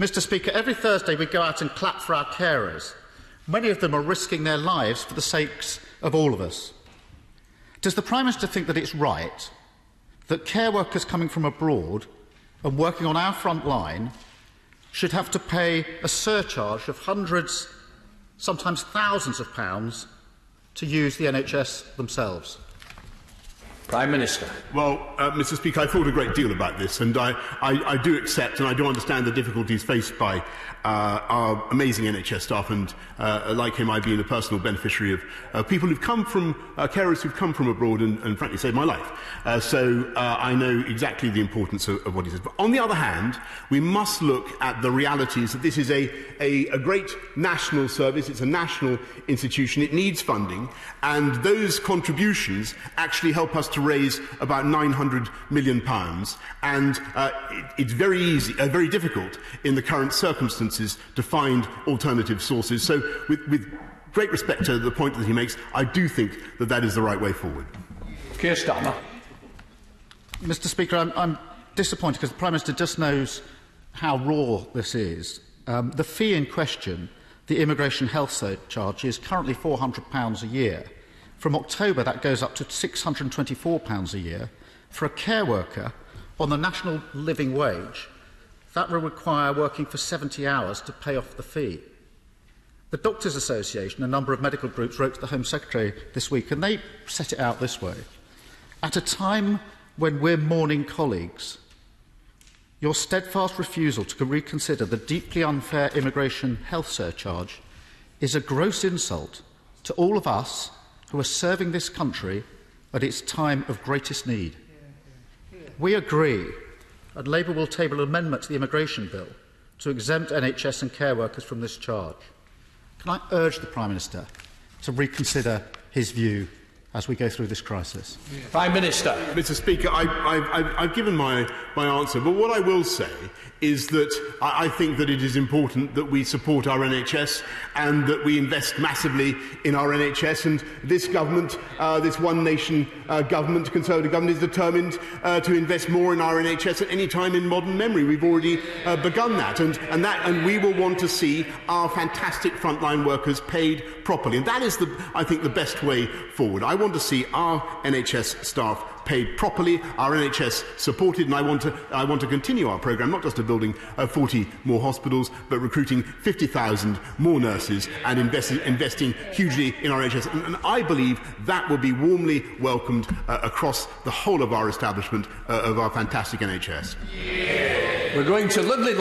Mr. Speaker, every Thursday we go out and clap for our carers. Many of them are risking their lives for the sakes of all of us. Does the Prime Minister think that it's right that care workers coming from abroad and working on our front line should have to pay a surcharge of hundreds, sometimes thousands of pounds to use the NHS themselves? Prime Minister. Well, Mr. Speaker, I thought a great deal about this, and I do accept and I do understand the difficulties faced by our amazing NHS staff, and like him, I've been a personal beneficiary of people who've come from, carers who've come from abroad and frankly saved my life. So I know exactly the importance of what he says. But on the other hand, we must look at the realities that this is a great national service, it's a national institution, it needs funding, and those contributions actually help us to raise about £900 million, and it's very easy, very difficult in the current circumstances to find alternative sources. So, with great respect to the point that he makes, I do think that that is the right way forward. Keir Starmer. Mr. Speaker, I'm disappointed because the Prime Minister just knows how raw this is. The fee in question, the immigration health surcharge, is currently £400 a year. From October, that goes up to £624 a year. For a care worker, on the national living wage, that will require working for 70 hours to pay off the fee. The Doctors' Association, a number of medical groups, wrote to the Home Secretary this week, and they set it out this way. At a time when we're mourning colleagues, your steadfast refusal to reconsider the deeply unfair immigration health surcharge is a gross insult to all of us who are serving this country at its time of greatest need. We agree, and Labour will table an amendment to the immigration bill to exempt NHS and care workers from this charge. Can I urge the Prime Minister to reconsider his view as we go through this crisis? Prime Minister. Mr. Speaker, I've given my answer, but what I will say is that I think that it is important that we support our NHS and that we invest massively in our NHS, and this government, this One Nation government, Conservative government, is determined to invest more in our NHS at any time in modern memory. We've already begun that, and we will want to see our fantastic frontline workers paid properly, and that is, I think, the best way forward. I want to see our NHS staff paid properly, our NHS supported, and I want to continue our programme, not just of building 40 more hospitals, but recruiting 50,000 more nurses and investing hugely in our NHS. And I believe that will be warmly welcomed across the whole of our establishment of our fantastic NHS. We're going to lovely